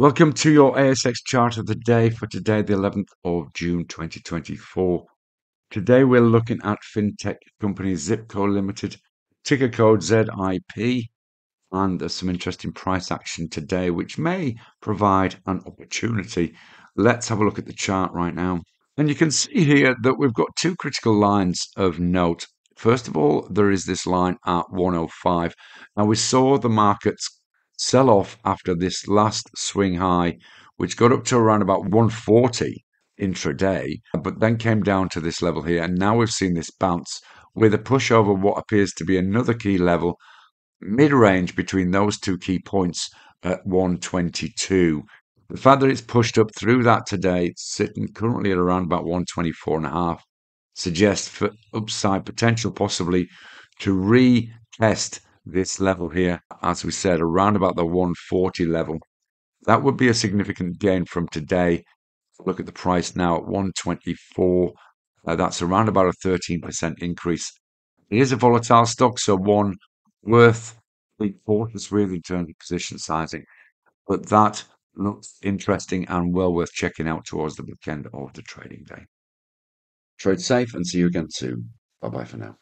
Welcome to your ASX chart of the day for today, the 11th of June 2024. Today we're looking at fintech company Zip Co Limited, ticker code ZIP, and there's some interesting price action today which may provide an opportunity. Let's have a look at the chart right now. And you can see here that we've got two critical lines of note. First of all, there is this line at 105. Now we saw the markets sell off after this last swing high, which got up to around about 140 intraday, but then came down to this level here. And now we've seen this bounce with a push over what appears to be another key level, mid-range between those two key points at 122. The fact that it's pushed up through that today, it's sitting currently at around about 124.5, suggests for upside potential possibly to retest this level here, as we said, around about the 140 level. That would be a significant gain from today. Look at the price now at 124. That's around about a 13% increase. It is a volatile stock, so one worth being cautious with in terms of position sizing. But that looks interesting and well worth checking out towards the weekend of the trading day. Trade safe and see you again soon. Bye-bye for now.